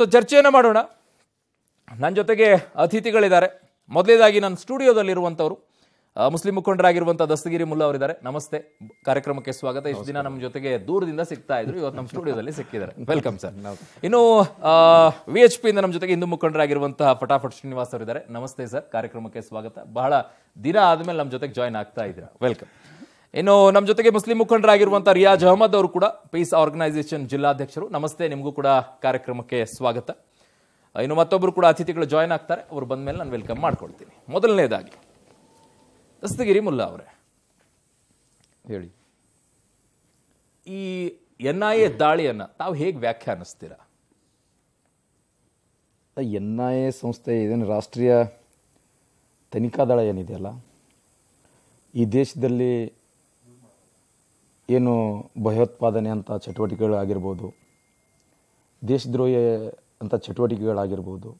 So ಚರ್ಚೆಯನ್ನು ಮಾಡೋಣ. ನನ್ನ ಜೊತೆಗೆ ಅತಿಥಿಗಳಿದ್ದಾರೆ. ಮೊದಲೇದಾಗಿ ನನ್ನ ಸ್ಟುಡಿಯೋದಲ್ಲಿ ಇರುವಂತವರು ಮುಸ್ಲಿಂ ಮುಖಂಡರಾಗಿರುವಂತಹ ದಸ್ತಗಿರಿ ಮುಲ್ಲಾ ಅವರಿದ್ದಾರೆ. ನಮಸ್ತೆ, ಕಾರ್ಯಕ್ರಮಕ್ಕೆ ಸ್ವಾಗತ. ಇಷ್ಟು ದಿನ ನಮ್ಮ ಜೊತೆಗೆ ದೂರದಿಂದ ಸಿಗ್ತಾ ಇದ್ರು, ಇವತ್ತು ನಮ್ಮ ಸ್ಟುಡಿಯೋದಲ್ಲಿ ಸಿಕ್ಕಿದ್ದಾರೆ. Welcome sir. ಇನ್ನು ವಿಎಚ್ಪಿ ಇಂದ ನಮ್ಮ ಜೊತೆಗೆ ಹಿಂದೂ ಮುಖಂಡರಾಗಿರುವಂತಹ ಪಟಾಫಟ್ ಶ್ರೀನಿವಾಸ್ ಅವರಿದ್ದಾರೆ. ನಮಸ್ತೆ ಸರ್, ಕಾರ್ಯಕ್ರಮಕ್ಕೆ ಸ್ವಾಗತ. ಬಹಳ ದಿನ ಆದ್ಮೇಲೆ ನಮ್ಮ ಜೊತೆಗೆ ಜಾಯಿನ್ ಆಗ್ತಾ ಇದ್ದೀರಾ, ವೆಲ್ಕಮ್. ಇನ್ನು ನಮ್ಮ ಜೊತೆಗೆ ಮುಸ್ಲಿಂ ಮುಖಂಡರಾಗಿರುವಂತಹ ರಿಯಾಜ್ ಅಹಮದ್ ಅವರು ಕೂಡ ಪೀಸ್ ಆರ್ಗನೈಸೇಷನ್ ಜಿಲ್ಲಾಧ್ಯಕ್ಷರು. ನಮಸ್ತೆ, ನಿಮಗೂ ಕೂಡ ಕಾರ್ಯಕ್ರಮಕ್ಕೆ ಸ್ವಾಗತ. ಇನ್ನು ಮತ್ತೊಬ್ಬರು ಕೂಡ ಅತಿಥಿಗಳು ಜಾಯಿನ್ ಆಗ್ತಾರೆ, ಅವ್ರು ಬಂದ ಮೇಲೆ ನಾನು ವೆಲ್ಕಮ್ ಮಾಡ್ಕೊಳ್ತೀನಿ. ಮೊದಲನೇದಾಗಿ ದಸ್ತಗಿರಿ ಮುಲ್ಲಾ ಅವರೇ, ಹೇಳಿ, ಈ ಎನ್ಐಎ ದಾಳಿಯನ್ನು ತಾವು ಹೇಗೆ ವ್ಯಾಖ್ಯಾನಿಸ್ತೀರಾ? ಎನ್ಐಎ ಸಂಸ್ಥೆ, ಇದೇನು ರಾಷ್ಟ್ರೀಯ ತನಿಖಾ ದಳ ಏನಿದೆಯಲ್ಲ, ಈ ದೇಶದಲ್ಲಿ ಏನು ಭಯೋತ್ಪಾದನೆ ಅಂತ ಚಟುವಟಿಕೆಗಳಾಗಿರ್ಬೋದು, ದೇಶದ್ರೋಹಿ ಅಂಥ ಚಟುವಟಿಕೆಗಳಾಗಿರ್ಬೋದು,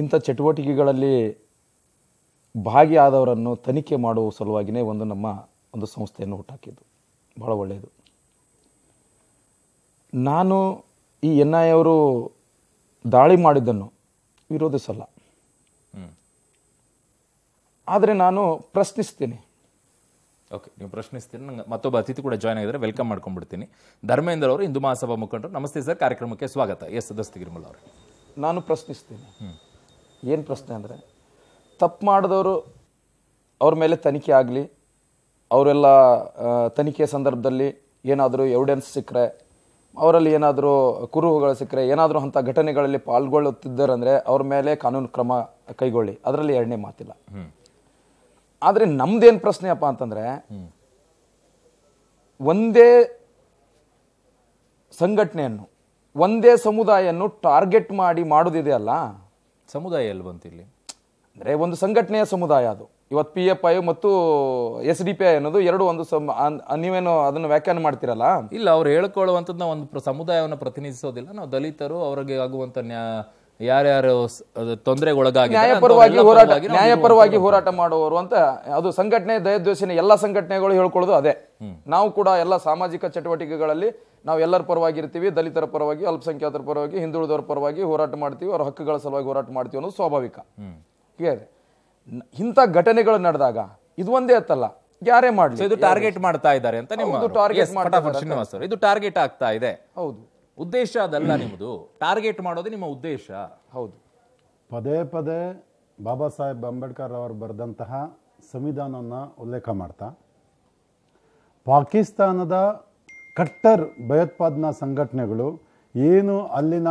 ಇಂಥ ಚಟುವಟಿಕೆಗಳಲ್ಲಿ ಭಾಗಿಯಾದವರನ್ನು ತನಿಖೆ ಮಾಡುವ ಸಲುವಾಗಿಯೇ ನಮ್ಮ ಒಂದು ಸಂಸ್ಥೆಯನ್ನು ಹುಟ್ಟಾಕಿದ್ದು ಭಾಳ ಒಳ್ಳೆಯದು. ನಾನು ಈ ಎನ್ ಐ ಅವರು ದಾಳಿ ಮಾಡಿದ್ದನ್ನು ವಿರೋಧಿಸಲ್ಲ, ಆದರೆ ನಾನು ಪ್ರಶ್ನಿಸ್ತೀನಿ. ಓಕೆ, ನೀವು ಪ್ರಶ್ನಿಸ್ತೀನಿ. ನಂಗೆ ಮತ್ತೊಬ್ಬ ಅತಿಥಿ ಕೂಡ ಜಾಯ್ನ್ ಆಗಿದ್ದಾರೆ, ವೆಲ್ಕಮ್ ಮಾಡ್ಕೊಂಡ್ಬಿಡ್ತೀನಿ. ಧರ್ಮೇಂದ್ರ ಅವರು, ಹಿಂದೂ ಮಹಾಸಭಾ ಮುಖಂಡರು. ನಮಸ್ತೆ ಸರ್, ಕಾರ್ಯಕ್ರಮಕ್ಕೆ ಸ್ವಾಗತ. ಎಸ್ ದಸ್ತಗಿರಿ ಮುಲ್ಲಾ ಅವರು, ನಾನು ಪ್ರಶ್ನಿಸ್ತೀನಿ. ಏನು ಪ್ರಶ್ನೆ ಅಂದರೆ, ತಪ್ಪು ಮಾಡಿದವರು ಅವ್ರ ಮೇಲೆ ತನಿಖೆ ಆಗಲಿ, ಅವರೆಲ್ಲ ತನಿಖೆ ಸಂದರ್ಭದಲ್ಲಿ ಏನಾದರೂ ಎವಿಡೆನ್ಸ್ ಸಿಕ್ಕರೆ, ಅವರಲ್ಲಿ ಏನಾದರೂ ಕುರುಹುಗಳು ಸಿಕ್ಕರೆ, ಏನಾದರೂ ಅಂಥ ಘಟನೆಗಳಲ್ಲಿ ಪಾಲ್ಗೊಳ್ಳುತ್ತಿದ್ದರಂದರೆ ಅವ್ರ ಮೇಲೆ ಕಾನೂನು ಕ್ರಮ ಕೈಗೊಳ್ಳಿ, ಅದರಲ್ಲಿ ಎರಡನೇ ಮಾತಿಲ್ಲ. ಆದರೆ ನಮ್ಮದೇನು ಪ್ರಶ್ನೆಯಪ್ಪ ಅಂತಂದರೆ, ಒಂದೇ ಸಂಘಟನೆಯನ್ನು ಒಂದೇ ಸಮುದಾಯವನ್ನು ಟಾರ್ಗೆಟ್ ಮಾಡಿ ಮಾಡೋದಿದೆಯಲ್ಲ, ಸಮುದಾಯ ಎಲ್ಲಿ ಬಂತು ಇಲ್ಲಿ ಅಂದರೆ ಒಂದು ಸಂಘಟನೆಯ ಸಮುದಾಯ ಅದು. ಇವತ್ತು PFI ಮತ್ತು SDPI ಅನ್ನೋದು ಎರಡು ಒಂದು ನೀವೇನು ಅದನ್ನು ವ್ಯಾಖ್ಯಾನ ಮಾಡ್ತಿರಲ್ಲ. ಇಲ್ಲ, ಅವ್ರು ಹೇಳ್ಕೊಳ್ಳುವಂಥದ್ದು ನಾವು ಒಂದು ಸಮುದಾಯವನ್ನು ಪ್ರತಿನಿಧಿಸೋದಿಲ್ಲ, ನಾವು ದಲಿತರು, ಅವ್ರಿಗೆ ಆಗುವಂಥ ಯಾರ್ಯಾರು ತೊಂದರೆಗೊಳಗಾಗಿ ನ್ಯಾಯಪರವಾಗಿ ಹೋರಾಟ ಮಾಡುವವರು ಅಂತ. ಅದು ಸಂಘಟನೆ ದಯದ್ವೇಷಣೆ ಎಲ್ಲ ಸಂಘಟನೆಗಳು ಹೇಳ್ಕೊಳ್ಳೋದು ಅದೇ. ನಾವು ಕೂಡ ಎಲ್ಲ ಸಾಮಾಜಿಕ ಚಟುವಟಿಕೆಗಳಲ್ಲಿ ನಾವು ಎಲ್ಲರ ಪರವಾಗಿ ಇರ್ತೀವಿ, ದಲಿತರ ಪರವಾಗಿ, ಅಲ್ಪಸಂಖ್ಯಾತರ ಪರವಾಗಿ, ಹಿಂದುಳಿದವರ ಪರವಾಗಿ ಹೋರಾಟ ಮಾಡ್ತೀವಿ, ಅವ್ರ ಹಕ್ಕುಗಳ ಸಲುವಾಗಿ ಹೋರಾಟ ಮಾಡ್ತೀವಿ ಅನ್ನೋದು ಸ್ವಾಭಾವಿಕ. ಇಂಥ ಘಟನೆಗಳು ನಡೆದಾಗ ಇದು ಒಂದೇ ಅತ್ತಲ್ಲ, ಯಾರೇ ಮಾಡಲಿ ಟಾರ್ಗೆಟ್ ಮಾಡ್ತಾ ಇದ್ದಾರೆ ಅಂತ ಇದು ಟಾರ್ಗೆಟ್ ಆಗ್ತಾ ಇದೆ. ಹೌದು, ಉದ್ದೇಶ ಅದಲ್ಲ ನಿಮ್ಮದು, ಟಾರ್ಗೆಟ್ ಮಾಡೋದು ನಿಮ್ಮ ಉದ್ದೇಶ. ಹೌದು, ಪದೇ ಪದೇ ಬಾಬಾ ಸಾಹೇಬ್ ಅಂಬೇಡ್ಕರ್ ಅವರು ಬರೆದಂತಹ ಸಂವಿಧಾನವನ್ನು ಉಲ್ಲೇಖ ಮಾಡ್ತಾ, ಪಾಕಿಸ್ತಾನದ ಕಟ್ಟರ್ ಭಯೋತ್ಪಾದನಾ ಸಂಘಟನೆಗಳು ಏನು ಅಲ್ಲಿನ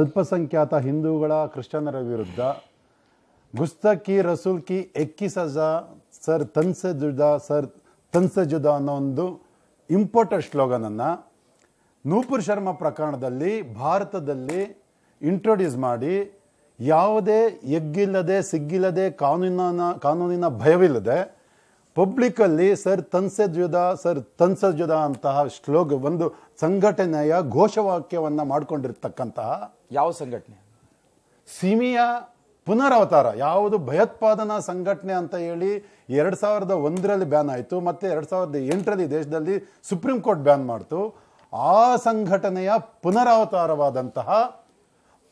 ಅಲ್ಪಸಂಖ್ಯಾತ ಹಿಂದೂಗಳ ಕ್ರಿಶ್ಚಿಯನ್ನರ ವಿರುದ್ಧ ಗುಸ್ತಕಿ ರಸೂಲ್ ಕಿ 21 ಹಜಾ ಸರ್ ತನ್ಸೆ ಜುದಾ ಅನ್ನೋ ಒಂದು ಇಂಪೋರ್ಟೆಡ್ ಸ್ಲೋಗನನ್ನು ನೂಪುರ್ ಶರ್ಮಾ ಪ್ರಕರಣದಲ್ಲಿ ಭಾರತದಲ್ಲಿ ಇಂಟ್ರೊಡ್ಯೂಸ್ ಮಾಡಿ, ಯಾವುದೇ ಎಗ್ಗಿಲ್ಲದೆ ಸಿಗ್ಗಿಲ್ಲದೆ ಕಾನೂನಿನ ಭಯವಿಲ್ಲದೆ ಪಬ್ಲಿಕ್ಕಲ್ಲಿ ಸರ್ ತನ್ಸೆ ಜುದಾ ಅಂತಹ ಒಂದು ಸಂಘಟನೆಯ ಘೋಷವಾಕ್ಯವನ್ನು ಮಾಡಿಕೊಂಡಿರ್ತಕ್ಕಂತಹ ಯಾವ ಸಂಘಟನೆ ಸಿಮಿಯಾ ಪುನರಾವತಾರ. ಯಾವುದು ಭಯೋತ್ಪಾದನಾ ಸಂಘಟನೆ ಅಂತ ಹೇಳಿ 2001 ಬ್ಯಾನ್ ಆಯಿತು, ಮತ್ತು 2008 ದೇಶದಲ್ಲಿ ಸುಪ್ರೀಂ ಕೋರ್ಟ್ ಬ್ಯಾನ್ ಮಾಡ್ತು. ಆ ಸಂಘಟನೆಯ ಪುನರಾವತಾರವಾದಂತಹ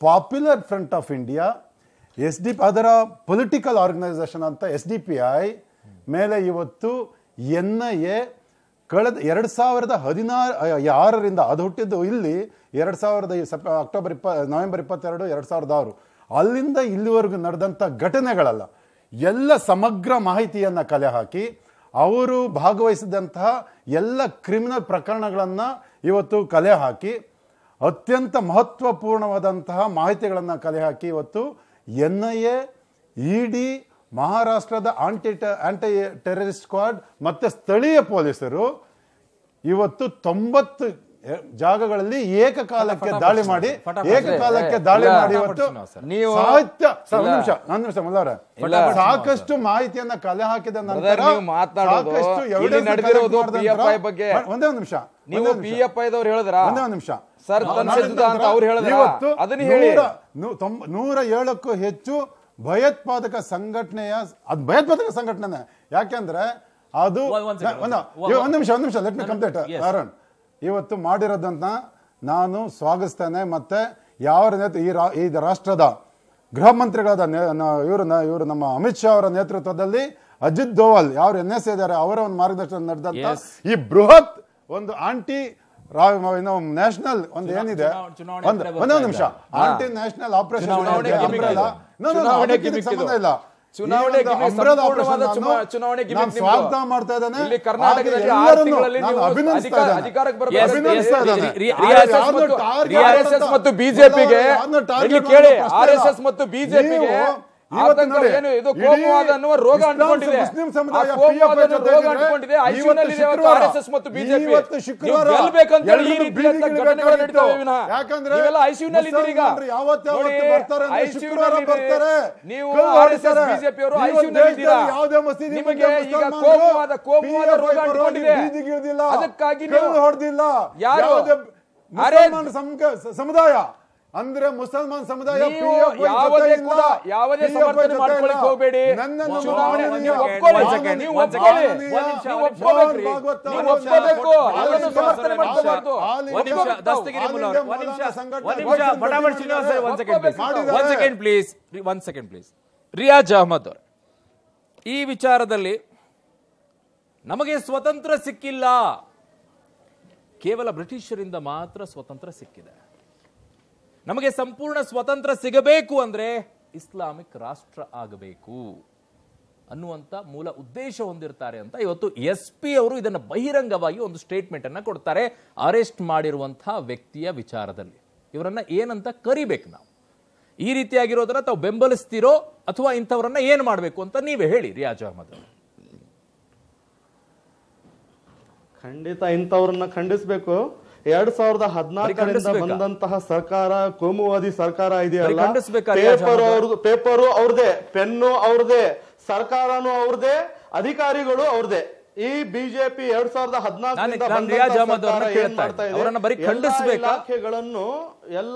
ಪಾಪ್ಯುಲರ್ ಫ್ರಂಟ್ ಆಫ್ ಇಂಡಿಯಾ, ಅದರ ಪೊಲಿಟಿಕಲ್ ಆರ್ಗನೈಸೇಷನ್ ಅಂತ SDPI ಮೇಲೆ ಇವತ್ತು NIA ಕಳೆದ 2016 ಅದು ಹುಟ್ಟಿದ್ದು ಇಲ್ಲಿ 2000 ನವೆಂಬರ್ 22, 2006 ಅಲ್ಲಿಂದ ಇಲ್ಲಿವರೆಗೂ ನಡೆದಂಥ ಘಟನೆಗಳಲ್ಲ, ಎಲ್ಲ ಸಮಗ್ರ ಮಾಹಿತಿಯನ್ನು ಕಲೆ ಹಾಕಿ ಅವರು ಭಾಗವಹಿಸಿದಂತಹ ಎಲ್ಲ ಕ್ರಿಮಿನಲ್ ಪ್ರಕರಣಗಳನ್ನು ಇವತ್ತು ಕಲೆ ಹಾಕಿ, ಅತ್ಯಂತ ಮಹತ್ವಪೂರ್ಣವಾದಂತಹ ಮಾಹಿತಿಗಳನ್ನು ಕಲೆ ಹಾಕಿ ಇವತ್ತು NIA, ED, ಮಹಾರಾಷ್ಟ್ರದ ಆಂಟಿ ಟೆರರಿಸ್ಟ್ ಸ್ಕ್ವಾಡ್ ಮತ್ತು ಸ್ಥಳೀಯ ಪೊಲೀಸರು ಇವತ್ತು 90 ಜಾಗಗಳಲ್ಲಿ ಏಕಕಾಲಕ್ಕೆ ದಾಳಿ ಮಾಡಿ ಇವತ್ತು ಸಾಕಷ್ಟು ಮಾಹಿತಿಯನ್ನ ಕಲೆ ಹಾಕಿದ ನಂತರ ಇವತ್ತು 107ಕ್ಕೂ ಹೆಚ್ಚು ಭಯೋತ್ಪಾದಕ ಸಂಘಟನೆಯ ಯಾಕೆಂದ್ರೆ ಅದು ಒಂದು ನಿಮಿಷ ಲೆಟ್ ಮಿ ಕಂಪ್ಲೀಟ್. ಇವತ್ತು ಮಾಡಿರೋದನ್ನ ನಾನು ಸ್ವಾಗತಿಸ್ತೇನೆ, ಮತ್ತೆ ಯಾವ ಈ ರಾಷ್ಟ್ರದ ಗೃಹ ಮಂತ್ರಿಗಳಾದ ಇವರು ನಮ್ಮ ಅಮಿತ್ ಶಾ ಅವರ ನೇತೃತ್ವದಲ್ಲಿ ಅಜಿತ್ ದೋವಲ್ ಯಾರು ಎನ್ಎಸ್ ಇದ್ದಾರೆ ಅವರ ಒಂದು ಮಾರ್ಗದರ್ಶನ ನಡೆದಂತ ಈ ಬೃಹತ್ ಒಂದು ಆಂಟಿ ನ್ಯಾಷನಲ್ ಒಂದು ಏನಿದೆ ಒಂದೇ ನಿಮಿಷ ಆಂಟಿ ನ್ಯಾಷನಲ್ ಆಪರೇಷನ್ ಸಂಬಂಧ ಇಲ್ಲ ಚುನಾವಣೆ ಸ್ವಾಗತ ಮಾಡ್ತಾ ಇದ್ದಾನೆ ಕರ್ನಾಟಕದಲ್ಲಿ 6 ತಿಂಗಳಲ್ಲಿ ಅಧಿಕಾರಕ್ಕೆ ಬರಬೇಕು ಆರ್ಎಸ್ಎಸ್ ಮತ್ತು ಬಿಜೆಪಿಗೆ ಕೇಳಿ ಆರ್ಎಸ್ಎಸ್ ಮತ್ತು ಬಿಜೆಪಿಗೆ ರೋಗ ಅಂಟಿಕೊಂಡಿದೆ ಅದಕ್ಕಾಗಿ ಸಮುದಾಯ अंद्रे मुसलमान समुदाय रियाज अहमद विचारदल्लि नमगे स्वतंत्र सिक्किल्ल केवल ब्रिटिशरिंद मात्र स्वतंत्र सिक्किदे ನಮಗೆ ಸಂಪೂರ್ಣ ಸ್ವತಂತ್ರ ಸಿಗಬೇಕು ಅಂದ್ರೆ ಇಸ್ಲಾಮಿಕ್ ರಾಷ್ಟ್ರ ಆಗಬೇಕು ಅನ್ನುವಂತ ಮೂಲ ಉದ್ದೇಶ ಹೊಂದಿರ್ತಾರೆ ಅಂತ ಇವತ್ತು ಎಸ್ಪಿ ಅವರು ಇದನ್ನ ಬಹಿರಂಗವಾಗಿ ಒಂದು ಸ್ಟೇಟ್ಮೆಂಟ್ ಅನ್ನು ಕೊಡ್ತಾರೆ ಅರೆಸ್ಟ್ ಮಾಡಿರುವಂತ ವ್ಯಕ್ತಿಯ ವಿಚಾರದಲ್ಲಿ ಇವರನ್ನ ಏನಂತ ಕರಿಬೇಕು ನಾವು ಈ ರೀತಿಯಾಗಿರೋದನ್ನ ತಾವು ಬೆಂಬಲಿಸ್ತಿರೋ ಅಥವಾ ಇಂತವರನ್ನ ಏನು ಮಾಡಬೇಕು ಅಂತ ನೀವೇ ಹೇಳಿ ರಿಯಾಜ್ ಅಹಮದ್ ಅವರು ಖಂಡಿತ ಇಂತವರನ್ನ ಖಂಡಿಸಬೇಕು 2014 बंद सरकार ಕೋಮುವಾದಿ सरकार पेपर पेन सरकारनु अधिकारी बीजेपी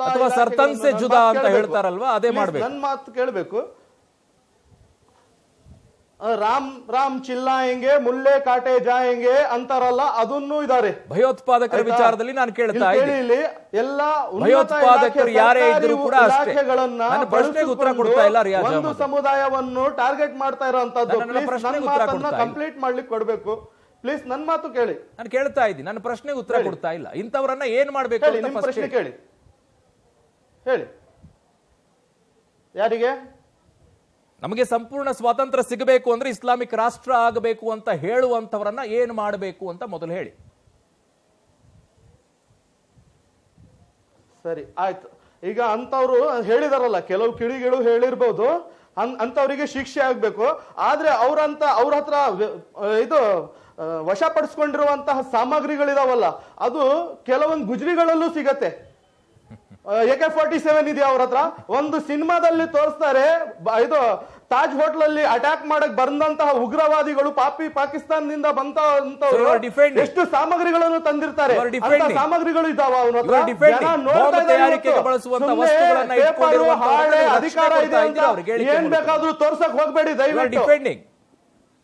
2014 ರಾಮ್ ರಾಮ್ ಚಿಲ್ಲಾಯೆಂಗೆ ಮುಲ್ಲೆ ಕಾಟೆ ಜಾಯೆಂಗೆ ಅಂತಾರಲ್ಲ ಅದನ್ನು ಇದ್ದಾರೆ ಭಯೋತ್ಪಾದಕರ ವಿಚಾರದಲ್ಲಿ ನಾನು ಕೇಳ್ತಾ ಇದ್ದೀನಿ ಎಲ್ಲ ಭಯೋತ್ಪಾದಕರು ಯಾರೇ ಇದ್ದರೂ ಕೂಡ ಅಷ್ಟೇ ನಾನು ಪ್ರಶ್ನೆಗೆ ಉತ್ತರ ಕೊಡ್ತಾ ಇಲ್ಲ ರಿಯಾಜ್ ಒಂದು ಸಮುದಾಯವನ್ನು ಟಾರ್ಗೆಟ್ ಮಾಡ್ತಾ ಇರುವಂತದ್ದು ನನ್ನ ಪ್ರಶ್ನೆಗೆ ಉತ್ತರ ಕೊಡ್ತಾ ಇಲ್ಲ ಕಂಪ್ಲೀಟ್ ಮಾಡ್ಲಿಕ್ಕೆ ಕೊಡಬೇಕು please ನನ್ನ ಮಾತು ಕೇಳಿ ನಾನು ಕೇಳ್ತಾ ಇದ್ದೀನಿ ನನ್ನ ಪ್ರಶ್ನೆಗೆ ಉತ್ತರ ಕೊಡ್ತಾ ಇಲ್ಲ ಇಂತವರನ್ನ ಏನು ಮಾಡಬೇಕು ಅಂತ ನಿಮ್ಮ ಪ್ರಶ್ನೆ ಕೇಳಿ ಹೇಳಿ ಯಾರಿಗೆ ನಮಗೆ ಸಂಪೂರ್ಣ ಸ್ವಾತಂತ್ರ್ಯ ಸಿಗಬೇಕು ಅಂದ್ರೆ ಇಸ್ಲಾಮಿಕ್ ರಾಷ್ಟ್ರ ಆಗಬೇಕು ಅಂತ ಹೇಳುವಂತವರನ್ನ ಏನು ಮಾಡಬೇಕು ಅಂತ ಮೊದಲು ಹೇಳಿ ಸರಿ ಆಯ್ತು ಈಗ ಅಂತವರು ಹೇಳಿದಾರಲ್ಲ ಕೆಲವು ಕಿಡಿಗಳು ಹೇಳಿರಬಹುದು ಅಂತವರಿಗೆ ಶಿಕ್ಷೆ ಆಗಬೇಕು ಆದ್ರೆ ಅವರಂತ ಅವರ ಹತ್ರ ಇದು ವಶಪಡಿಸಿಕೊಂಡಿರುವಂತ ಸಾಮಗ್ರಿಗಳು ಇದಾವಲ್ಲ ಅದು ಕೆಲವೊಂದು ಗುಜರಿಗಳಲ್ಲೂ ಸಿಗುತ್ತೆ AK-47 ಇದೆಯಾ ಅವರ ಹತ್ರ ಒಂದು ಸಿನಿಮಾದಲ್ಲಿ ತೋರಿಸ್ತಾರೆ ಇದು ತಾಜ್ ಹೋಟೆಲ್ ಅಲ್ಲಿ ಅಟ್ಯಾಕ್ ಮಾಡಕ್ಕೆ ಬಂದಂತಹ ಉಗ್ರವಾದಿಗಳು ಪಾಪಿ ಪಾಕಿಸ್ತಾನದಿಂದ ಬಂದಂತವರು ಎಷ್ಟು ಸಾಮಗ್ರಿಗಳನ್ನು ತಂದಿರ್ತಾರೆ ಅಂತ ಸಾಮಗ್ರಿಗಳು ಇದಾವ ಅವರ ಹತ್ರ ಜನ ನೋಡ್ತಾ ಇದ್ದಾರೆ ಬಳಸುವಂತ ವಸ್ತುಗಳನ್ನು ಇಟ್ಕೊಂಡಿರುವ ಹಾಳೆ ಅಧಿಕಾರ ಇದೆ ಅಂತ ಏನು ಬೇಕಾದರೂ ತೋರಿಸಕ್ಕೆ ಹೋಗಬೇಡಿ ದಯವಿಟ್ಟು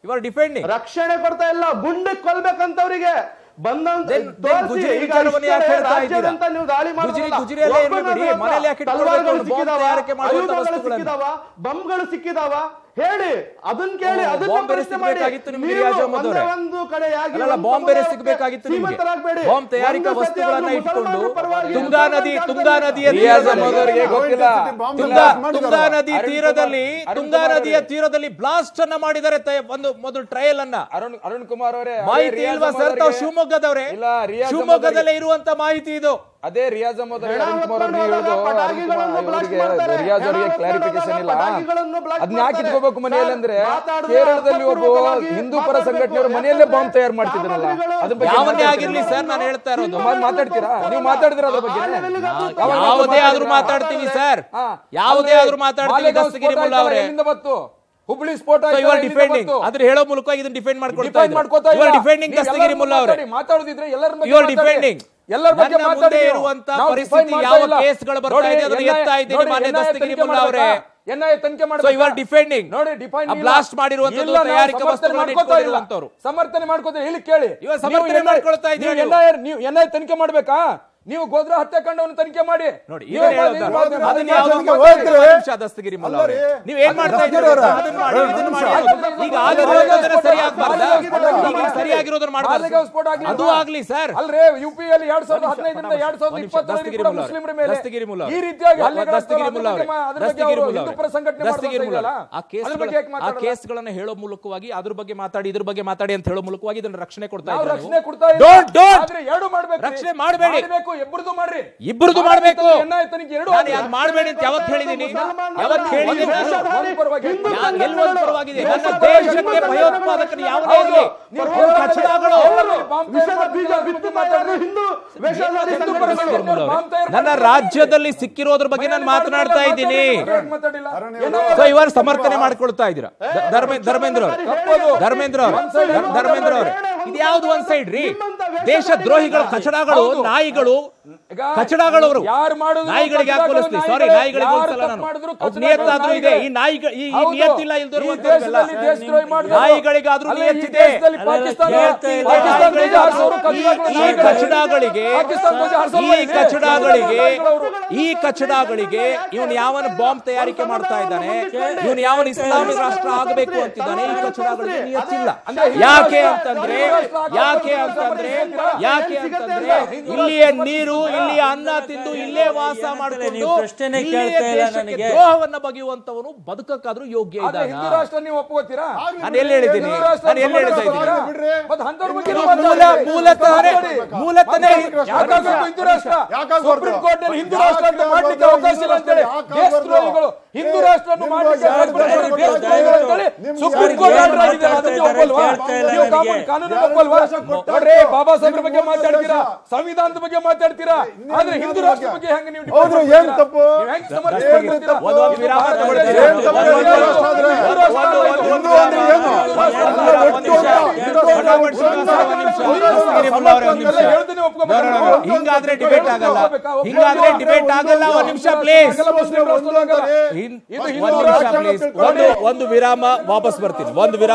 ಯು ಆರ್ ಡಿಫೆಂಡಿಂಗ್ ರಕ್ಷಣೆ ಕೊಡ್ತಾ ಇಲ್ಲ ಗುಂಡು ಕೊಲ್ಲಬೇಕಂತ ಅವರಿಗೆ ಬಂಬ್ಗಳು ಸಿಕ್ಕಿದಾವ ಹೇಳಿ ಅದನ್ನ ಕೇಳಿ ಅದನ್ನ ಪ್ರಶ್ನೆ ಮಾಡಿ ಒಂದು ಕಡೆಯಾಗಿ ಬಾಂಬ್ ಬೇರೆ ಸಿಗಬೇಕಾಗಿತ್ತು ನಿಮಗೆ ಬಾಂಬ್ ತಯಾರಿಕಾ ವಸ್ತುಗಳನ್ನು ಇಟ್ಟುಕೊಂಡು ತುಂಗಾ ನದಿಯ ತೀರದಲ್ಲಿ ಬ್ಲಾಸ್ಟ್ ಅನ್ನ ಮಾಡಿದ್ದಾರೆ ಒಂದು ಮೊದಲು ಟ್ರಯಲ್ ಅನ್ನ ಅರುಣ್ ಕುಮಾರ್ ಅವರೇ ಮಾಹಿತಿ ಇಲ್ವಾ ಸರ್ ತಾವು ಶಿವಮೊಗ್ಗದವರೇ ಶಿವಮೊಗ್ಗದಲ್ಲೇ ಇರುವಂತ ಮಾಹಿತಿ ಇದು ಅದೇ ರಿಯಾಜ್ ಅಹಮದ್ ಅರುಣ್ ಕುಮಾರ್ ಅವರು ಹೇಳೋದು ರಿಯಾಜ್ ಅವರಿಗೆ ಕ್ಲಾರಿಫಿಕೇಶನ್ ಇಲ್ಲ ಅದನ್ನ ಯಾಕೆ ಇಟ್ಕೋಬೇಕು ಮನೆಯಲ್ಲಿ ಅಂದ್ರೆ ಕೇರಳದಲ್ಲಿ ಒಬ್ಬ ಹಿಂದೂ ಪರ ಸಂಘಟನೆಯವರು ಮನೆಯಲ್ಲೇ ಬಾಂಬ್ ತಯಾರು ಮಾಡ್ತಿದ್ರಲ್ಲ ಅದ್ರ ಬಗ್ಗೆ ಯಾವನೇ ಆಗಿರ್ಲಿ ಸರ್ ನಾನು ಹೇಳ್ತಾ ಇರೋದು ಮಾತಾಡ್ತೀರಾ ನೀವು ಮಾತಾಡ್ತೀರಾ ಅದ್ರ ಬಗ್ಗೆ ಯಾವುದೇ ಆದ್ರೂ ಮಾತಾಡ್ತೀವಿ ಸರ್ ಯಾವುದೇ ಆದ್ರೂ ಮಾತಾಡ್ತೀವಿ ದಸ್ತಗಿರಿ ಮುಲ್ಲಾ ಅವರೇ ಇಂದ ಬತ್ತು ಹುಬ್ಳಿ ಸ್ಫೋಟ ಆಯ್ತು ಡಿಫೆಂಡಿಂಗ್ ಆದ್ರೆ ಹೇಳೋ ಮೂಲಕ ಇದನ್ನ ಡಿಫೆಂಡ್ ಮಾಡ್ಕೊಳ್ತಾ ಇದ್ದೀರಾ you are defending Dastagiri Mulla ಅವರೇ ಮಾತಾಡೋದಿದ್ರೆ ಎಲ್ಲರ ಬಗ್ಗೆ ಯು ಆರ್ ಡಿಫೆಂಡಿಂಗ್ ಎಲ್ಲರ ಬಗ್ಗೆ ಮಾತಾಡಿ ಇರುವಂತ ಪರಿಸ್ಥಿತಿ ಯಾವ ಕೇಸ್ಗಳು ಬರ್ತಾ ಇದೆ ಅದನ್ನ ಎತ್ತಾ ಇದ್ದೀನಿ ಮಾನ್ಯ ದಸ್ತಗಿರಿ ಮುಲ್ಲಾ ಅವರೇ ಎನ್ಐಎ ತನಿಕೆ ಮಾಡ್ತಾರೆ ಸೋ ಯು ಆರ್ ಡಿಫೆಂಡಿಂಗ್ ನೋಡಿ ಡಿಫೆಂಡ್ ಬ್ಲಾಸ್ಟ್ ಮಾಡಿರುವಂತದ್ದು ತಯಾರಿಕಾ ವಸ್ತುಗಳನ್ನು ಇಟ್ಕೊಂಡಿರುವಂತವರು ಸಮರ್ಥನೆ ಮಾಡ್ಕೊತೀರಾ ಇಲ್ಲಿ ಕೇಳಿ ನೀವು ಸಮರ್ಥನೆ ಮಾಡ್ಕೊಳ್ತಾ ಇದ್ದೀರಾ ಎನ್ಐಎ ತನಿಕೆ ಮಾಡಬೇಕಾ ನೀವು ಗೋದ್ರ ಹತ್ಯೆಕಂಡವನ್ನ ತನಿಖೆ ಮಾಡಿ ನೋಡಿ ಈಗ ಹೇಳೋದು ಅದನ್ನ ಯಾವಾಗ ಹೋಗ್ತಿರೋ ಶಾದಸ್ತಗಿರಿ ಮಲ್ಲ ಅವರೇ ನೀವು ಏನು ಮಾಡ್ತಾ ಇದ್ದೀರಾ ಅದನ್ನ ಮಾಡಿ ಇದನ್ನ ಮಾಡಿ ಈಗ ಆಗಿರೋದನ್ನ ಸರಿಯಾಗಬಾರದು ಈಗ ಸರಿಯಾಗಿರೋದನ್ನ ಮಾಡಬಾರದು ಅದು ಆಗಲಿ ಸರ್ ಅಲ್ರಿ ಯುಪಿ ಅಲ್ಲಿ 2015 ರಿಂದ 2020 ರಲ್ಲಿ ಮುಸ್ಲಿಮರ ಮೇಲೆ ದಸ್ತಗಿರಿ ಮಲ್ಲ ಈ ರೀತಿಯಾಗಿ ದಸ್ತಗಿರಿ ಮಲ್ಲ ಅವರೇ ದಸ್ತಗಿರಿ ಮಲ್ಲ ಹಿಂದೂಪರ ಸಂಘಟನೆ ಮಾಡ್ತಿರಲ್ಲ ಆ ಕೇಸ್ಗಳನ್ನು ಹೇಳೋ ಮೂಲಕವಾಗಿ ಅದರ ಬಗ್ಗೆ ಮಾತಾಡಿ ಇದರ ಬಗ್ಗೆ ಮಾತಾಡಿ ಅಂತ ಹೇಳೋ ಮೂಲಕವಾಗಿ ಇದನ್ನ ರಕ್ಷಣೆ ಕೊಡ್ತಾ ಇದ್ದೀರಾ ರಕ್ಷಣೆ ಕೊಡ್ತಾ ಇದ್ದೀರಾ ಆದರೆ ಎರಡು ಮಾಡಬೇಕು ರಕ್ಷಣೆ ಮಾಡಬೇಡಿ ಇಬ್ಬರದು ಮಾಡ್ರಿ ಇಬ್ಬರದು ಮಾಡಬೇಕು ಎನ್ನಾಯ್ತನಿಗೆ ಎರಡು ನಾನು ಯಾರು ಮಾಡಬೇಡಿ ಅಂತ ಯಾವತ್ತು ಹೇಳಿದಿನಿ ಯಾವತ್ತು ಹೇಳಿದಿನಿ ನಾನು ಎಲ್ಲವನ್ನ ಪರವಾಗಿದೆ ನನ್ನ ದೇಶಕ್ಕೆ ಭಯೋತ್ಪಾದಕರು ಯಾವುದೇ ಇರಲಿ ನೀವು ಕಚಡಗಳು ವಿಷದ ಬೀಜ ಬಿತ್ತಿ ಮಾತಾಡ್ರು ಹಿಂದೂ ವೇಷಧಾರಿ ಹಿಂದೂ ಪರಗಳು ನನ್ನ ರಾಜ್ಯದಲ್ಲಿ ಸಿಕ್ಕಿರೋದರ ಬಗ್ಗೆ ನಾನು ಮಾತನಾಡ್ತಾ ಇದ್ದೀನಿ ಸೋ ಇವರ್ ಸಮರ್ಥನೆ ಮಾಡಿಕೊಳ್ಳುತ್ತಾ ಇದ್ದೀರಾ ಧರ್ಮೇಂದ್ರ ಅವರು ಇದು ಯಾವುದು ಒಂದು ಸೈಡ್ ರೀ ದೇಶದ್ರೋಹಿಗಳ ಕಚಡಗಳು ನಾಯಿಗಳು ಕಚಡಗಳು ಅವರು ಯಾರು ಮಾಡೋದು ನಾಯಿಗಳಿಗೆ ಹಾಕೋಲಿಸ್ಲಿ ಸಾರಿ ನಾಯಿಗಳಿಗೆ ಒಂದಸಲ ನಾನು ಅದು ನಿಯತ್ತಾದ್ರೂ ಇದೆ ಈ ನಾಯಿಗಳು ಈ ನಿಯತ್ತಿಲ್ಲ ಇಲ್ದರೋ ಈ ದೇಶದಲ್ಲಿ ದೇಶದ್ರೋಹಿ ಮಾಡಿದ್ರು ನಾಯಿಗಳಿಗಾದ್ರೂ ನಿಯತ್ತಿದೆ ದೇಶದಲ್ಲಿ ಪಾಕಿಸ್ತಾನದ 6000 ಕಚಡಗಳು ಈ ಕಚಡಗಳಿಗೆ ಪಾಕಿಸ್ತಾನದ 6000 ಈ ಕಚಡಗಳಿಗೆ ಇವನು ಯಾವನ ಬಾಂಬ್ ತಯಾರಿಕೆ ಮಾಡ್ತಾ ಇದ್ದಾನೆ ಇವನು ಯಾವನ ಇಸ್ಲಾಮಿಕ್ ರಾಷ್ಟ್ರ ಆಗಬೇಕು ಅಂತಿದ್ದಾನೆ ಈ ಕಚಡಗಳಿಗೆ ನಿಯತ್ತಿಲ್ಲ ಯಾಕೆ ಅಂತಂದ್ರೆ ಇಲ್ಲಿಯ ನೀರು ಇಲ್ಲಿಯ ಅನ್ನ ತಿಂದು ಇಲ್ಲೇ ವಾಸ ಮಾಡಿದ್ರೆ ನೀವು ಪ್ರಶ್ನೆ ಕೇಳ್ತಾ ಇಲ್ಲ ನನಗೆ ದ್ರೋಹವನ್ನ ಬಗೆಯುವಂತವನು ಬದುಕಕ್ಕಾದ್ರೂ ಯೋಗ್ಯ ಇದ್ದಾನೆ ಹಿಂದೂ ರಾಷ್ಟ್ರ ನೀವು ಒಪ್ಪುತ್ತೀರಾ ನಾನು ಎಲ್ಲಿ ಹೇಳಿದ್ದೀನಿ ಮೂಲತಃನೇ ಯಾಕಾಗಬೇಕು ಹಿಂದೂ ರಾಷ್ಟ್ರ ಸುಪ್ರೀಂ ಕೋರ್ಟ್ ನಲ್ಲಿ ಹಿಂದೂ ರಾಷ್ಟ್ರ ಅಂತ ಮಾಡಲಿಕ್ಕೆ ಅವಕಾಶ ಇಲ್ಲ ಅಂತ ಹೇಳಿ ದೇಶದ್ರೋಹಿಗಳು ಹಿಂದೂ ರಾಷ್ಟ್ರವನ್ನು ಮಾಡಲಿಕ್ಕೆ ದೇಶದ್ರೋಹಿಗಳು ಅಂತ ಹೇಳಿ ಸುಪ್ರೀಂ ಕೋರ್ಟ್ ಆರ್ಡರ್ ಆಗಿದೆ ಅದಕ್ಕೆ ಒಪ್ಪಲ್ವಾ ನೀವು ಕಾನೂನು ಒಪ್ಪಲ್ವಾ ನೋಡ್ರಿ ಬಾಬಾ ಸಾಹೇಬ್ರ ಬಗ್ಗೆ ಮಾತಾಡ್ತೀರಾ ಸಂವಿಧಾನದ ಬಗ್ಗೆ ಮಾತಾಡ್ತೀರಾ ಆದ್ರೆ ಹಿಂದೂ ರಾಷ್ಟ್ರ ಬಗ್ಗೆ ಹೆಂಗ ನೀವು ಹೌದು ಏನು ತಪ್ಪು ಹೆಂಗ ಸಮರ್ಥಿಸ್ತೀರಾ ಒಂದು ವಿರಾಮ ತಗೊಳ್ತೀರಾ ಹಿಂಗಾದ್ರೆ ಡಿಬೇಟ್ ಆಗಲ್ಲ ಒಂದು ನಿಮಿಷ ಪ್ಲೀಸ್ ಒಂದು ವಿರಾಮ ವಾಪಸ್ ಬರ್ತೀನಿ